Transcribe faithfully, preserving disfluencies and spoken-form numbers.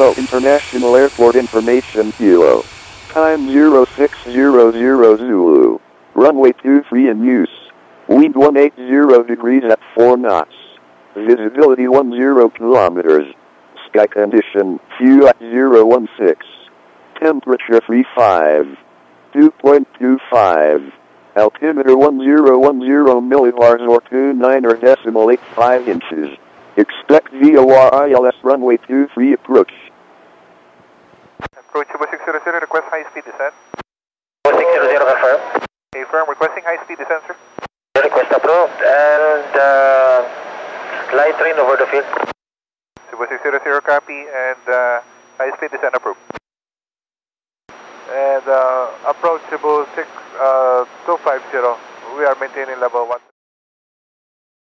Davao International Airport Information Bureau. Time zero six zero zero Zulu. Runway two three in use. Wind one eighty degrees at four knots. Visibility ten kilometers. Sky condition, Q at zero one six. Temperature thirty-five. two point two five. Altimeter one thousand ten millibars or twenty-nine or decimal eight five inches. Expect V O R I L S runway two three approach. Approach C B O six hundred, request high speed descent. C B O six hundred confirmed. Okay, firm, requesting high speed descent, sir. Request approved and uh, light train over the field. C B O six hundred copy and uh, high speed descent approved. And uh, approach C B O six two fifty, we are maintaining level one.